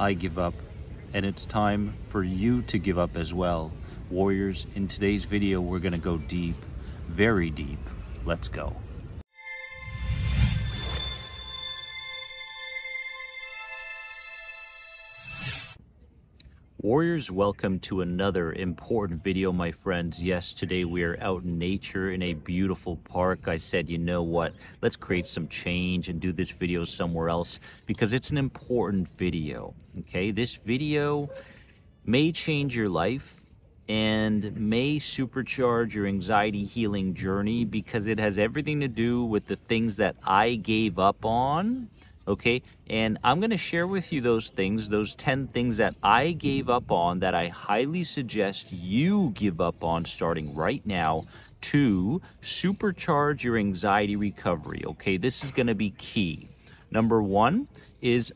I give up, and it's time for you to give up as well. Warriors, in today's video, we're gonna go deep, very deep. Let's go. Warriors, welcome to another important video, my friends. Yes, today we are out in nature in a beautiful park. I said, you know what, let's create some change and do this video somewhere else because it's an important video, okay? This video may change your life and may supercharge your anxiety healing journey because it has everything to do with the things that I gave up on. Okay, and I'm going to share with you those things, those 10 things that I gave up on that I highly suggest you give up on starting right now to supercharge your anxiety recovery. Okay, this is going to be key. Number one is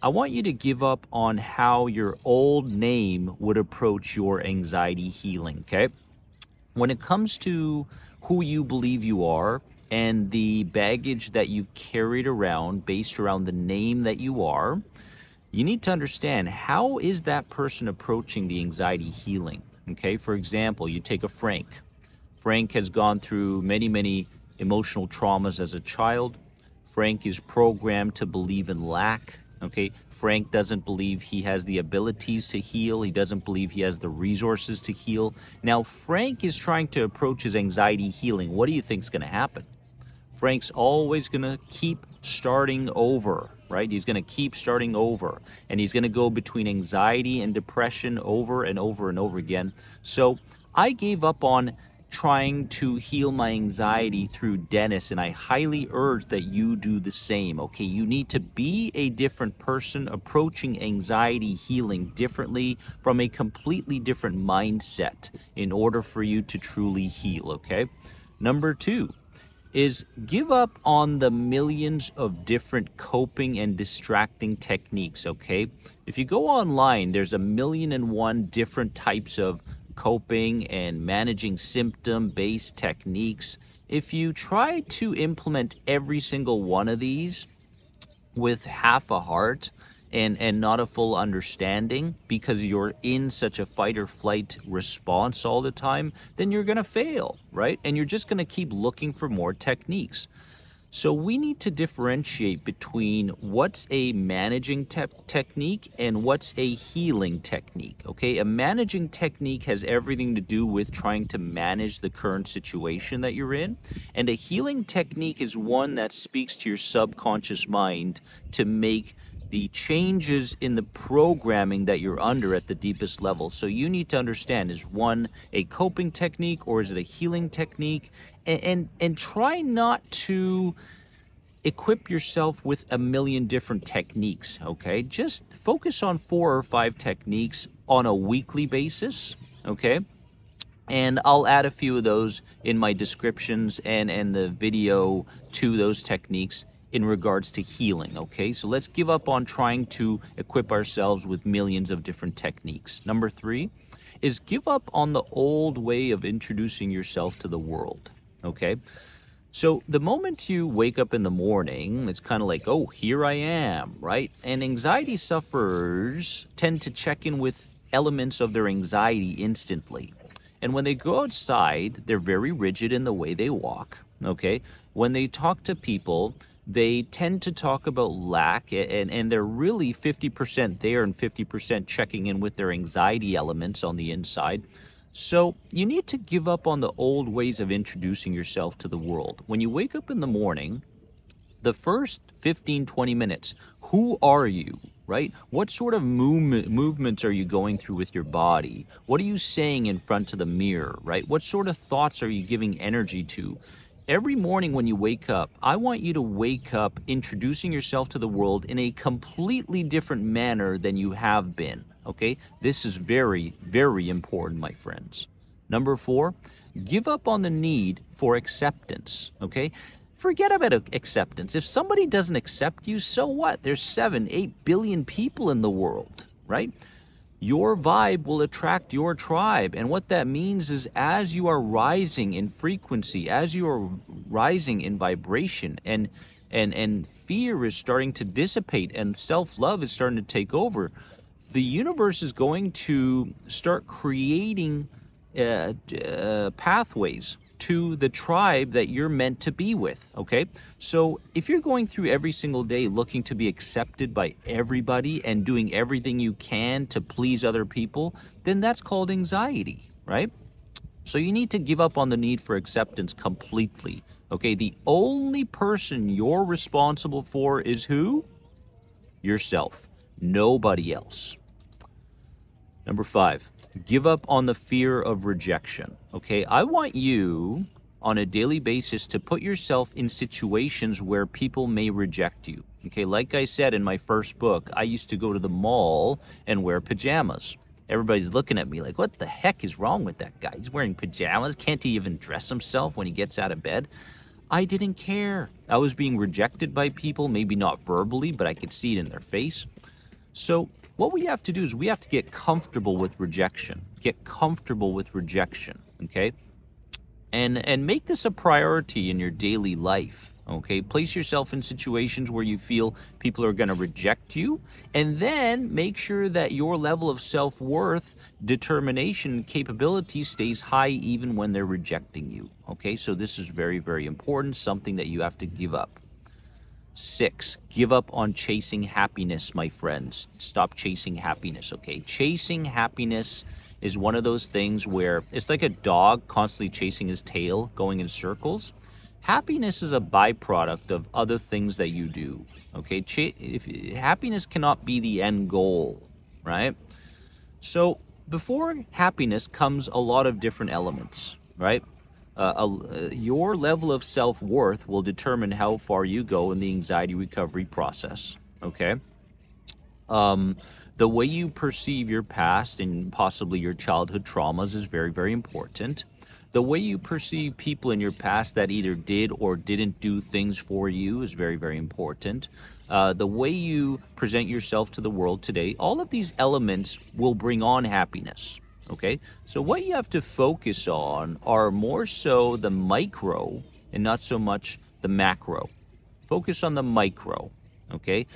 I want you to give up on how your old name would approach your anxiety healing. Okay, when it comes to who you believe you are, and the baggage that you've carried around based around the name that you are, you need to understand, how is that person approaching the anxiety healing? Okay, for example, you take a Frank. Frank has gone through many emotional traumas as a child. Frank is programmed to believe in lack. Okay, Frank doesn't believe he has the abilities to heal. He doesn't believe he has the resources to heal. Now, Frank is trying to approach his anxiety healing. What do you think is going to happen? Frank's always going to keep starting over, right? He's going to keep starting over, and he's going to go between anxiety and depression over and over and over again. So I gave up on trying to heal my anxiety through Dennis, and I highly urge that you do the same. Okay, you need to be a different person approaching anxiety healing differently from a completely different mindset in order for you to truly heal. Okay, number two is give up on the millions of different coping and distracting techniques. Okay, if you go online, there's 1,001 different types of coping and managing symptom-based techniques. If you try to implement every single one of these with half a heart and not a full understanding because you're in such a fight or flight response all the time, then you're going to fail, right? And you're just going to keep looking for more techniques. So we need to differentiate between what's a managing technique and what's a healing technique, okay? A managing technique has everything to do with trying to manage the current situation that you're in, and a healing technique is one that speaks to your subconscious mind to make the changes in the programming that you're under at the deepest level. So you need to understand, is one a coping technique or is it a healing technique? And try not to equip yourself with 1,000,000 different techniques, okay? Just focus on 4 or 5 techniques on a weekly basis, okay? And I'll add a few of those in my descriptions and the video to those techniques in regards to healing, okay? So let's give up on trying to equip ourselves with millions of different techniques. Number three is give up on the old way of introducing yourself to the world, okay? So the moment you wake up in the morning, it's kind of like, oh, here I am, right? And anxiety sufferers tend to check in with elements of their anxiety instantly. And when they go outside, they're very rigid in the way they walk, okay? When they talk to people, they tend to talk about lack, and they're really 50% there and 50% checking in with their anxiety elements on the inside. So you need to give up on the old ways of introducing yourself to the world. When you wake up in the morning, the first 15-20 minutes, who are you, right? What sort of movements are you going through with your body? What are you saying in front of the mirror, right? What sort of thoughts are you giving energy to? Every morning when you wake up, I want you to wake up introducing yourself to the world in a completely different manner than you have been, okay? This is very, very important, my friends. Number four, give up on the need for acceptance, okay? Forget about acceptance. If somebody doesn't accept you, so what? There's 7-8 billion people in the world, right? Your vibe will attract your tribe, and what that means is as you are rising in frequency, as you are rising in vibration and and fear is starting to dissipate and self-love is starting to take over, the universe is going to start creating pathways to the tribe that you're meant to be with, okay? So if you're going through every single day looking to be accepted by everybody and doing everything you can to please other people, then that's called anxiety, right? So you need to give up on the need for acceptance completely, okay? The only person you're responsible for is who? Yourself, nobody else. Number 5. Give up on the fear of rejection, okay? I want you on a daily basis to put yourself in situations where people may reject you, okay? Like I said in my first book, I used to go to the mall and wear pajamas. Everybody's looking at me like, what the heck is wrong with that guy? He's wearing pajamas. Can't he even dress himself when he gets out of bed? I didn't care. I was being rejected by people, maybe not verbally, but I could see it in their face. So what we have to do is we have to get comfortable with rejection. Get comfortable with rejection, okay? And make this a priority in your daily life, okay? Place yourself in situations where you feel people are going to reject you, and then make sure that your level of self-worth, determination, capability stays high even when they're rejecting you, okay? So this is very, very important, something that you have to give up. 6, give up on chasing happiness, my friends. Stop chasing happiness, okay? Chasing happiness is one of those things where it's like a dog constantly chasing his tail, going in circles. Happiness is a byproduct of other things that you do, okay? Happiness cannot be the end goal, right? So before happiness comes a lot of different elements, right? Your level of self-worth will determine how far you go in the anxiety recovery process, okay? The way you perceive your past and possibly your childhood traumas is very, very important. The way you perceive people in your past that either did or didn't do things for you is very, very important. The way you present yourself to the world today, all of these elements will bring on happiness. Okay, so what you have to focus on are more so the micro and not so much the macro. Focus on the micro, okay?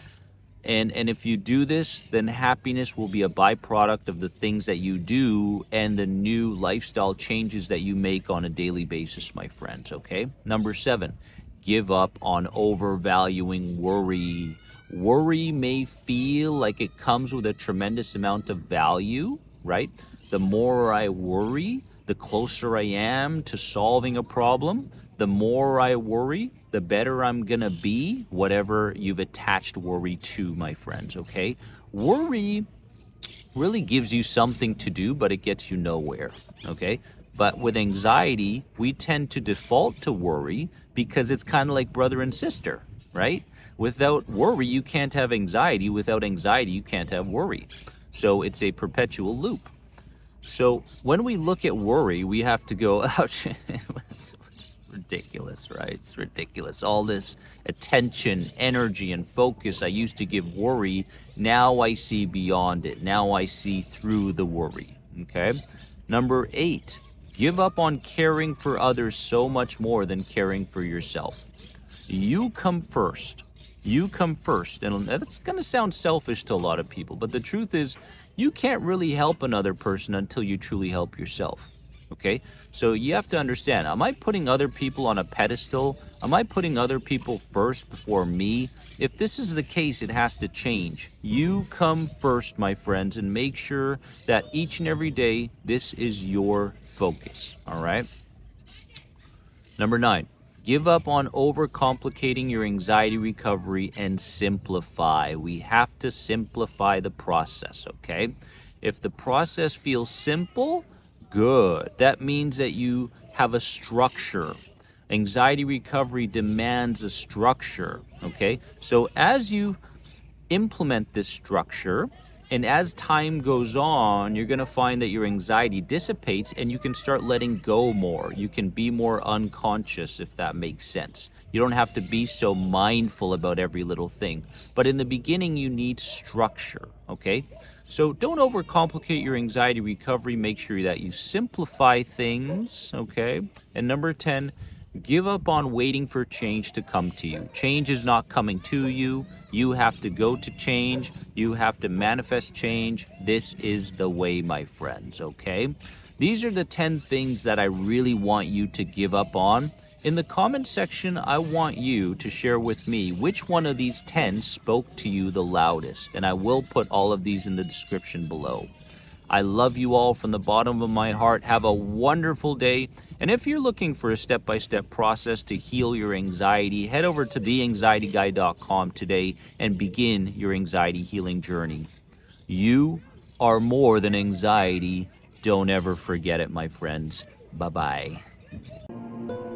And if you do this, then happiness will be a byproduct of the things that you do and the new lifestyle changes that you make on a daily basis, my friends, okay? Number 7, give up on overvaluing worry. Worry may feel like it comes with a tremendous amount of value, right? The more I worry, the closer I am to solving a problem. The more I worry, the better I'm gonna be, whatever you've attached worry to, my friends, okay? Worry really gives you something to do, but it gets you nowhere, okay? But with anxiety, we tend to default to worry because it's kind of like brother and sister, right? Without worry, you can't have anxiety. Without anxiety, you can't have worry. So it's a perpetual loop. So when we look at worry, we have to go, ouch, it's ridiculous, right? It's ridiculous. All this attention, energy, and focus I used to give worry, now I see beyond it. Now I see through the worry, okay? Number 8, give up on caring for others so much more than caring for yourself. You come first. You come first, and that's going to sound selfish to a lot of people, but the truth is you can't really help another person until you truly help yourself, okay? So you have to understand, am I putting other people on a pedestal? Am I putting other people first before me? If this is the case, it has to change. You come first, my friends, and make sure that each and every day this is your focus, all right? Number 9. Give up on overcomplicating your anxiety recovery and simplify. We have to simplify the process, okay? If the process feels simple, good. That means that you have a structure. Anxiety recovery demands a structure, okay? So as you implement this structure, and as time goes on, you're going to find that your anxiety dissipates and you can start letting go more. You can be more unconscious, if that makes sense. You don't have to be so mindful about every little thing. But in the beginning, you need structure, okay? So don't overcomplicate your anxiety recovery. Make sure that you simplify things, okay? And number 10, Give up on waiting for change to come to you. Change is not coming to you. You have to go to change. You have to manifest change. This is the way, my friends, okay? These are the 10 things that I really want you to give up on. In the comment section, I want you to share with me which one of these 10 spoke to you the loudest, and I will put all of these in the description below. I love you all from the bottom of my heart. Have a wonderful day. And if you're looking for a step-by-step process to heal your anxiety, head over to theanxietyguy.com today and begin your anxiety healing journey. You are more than anxiety. Don't ever forget it, my friends. Bye-bye.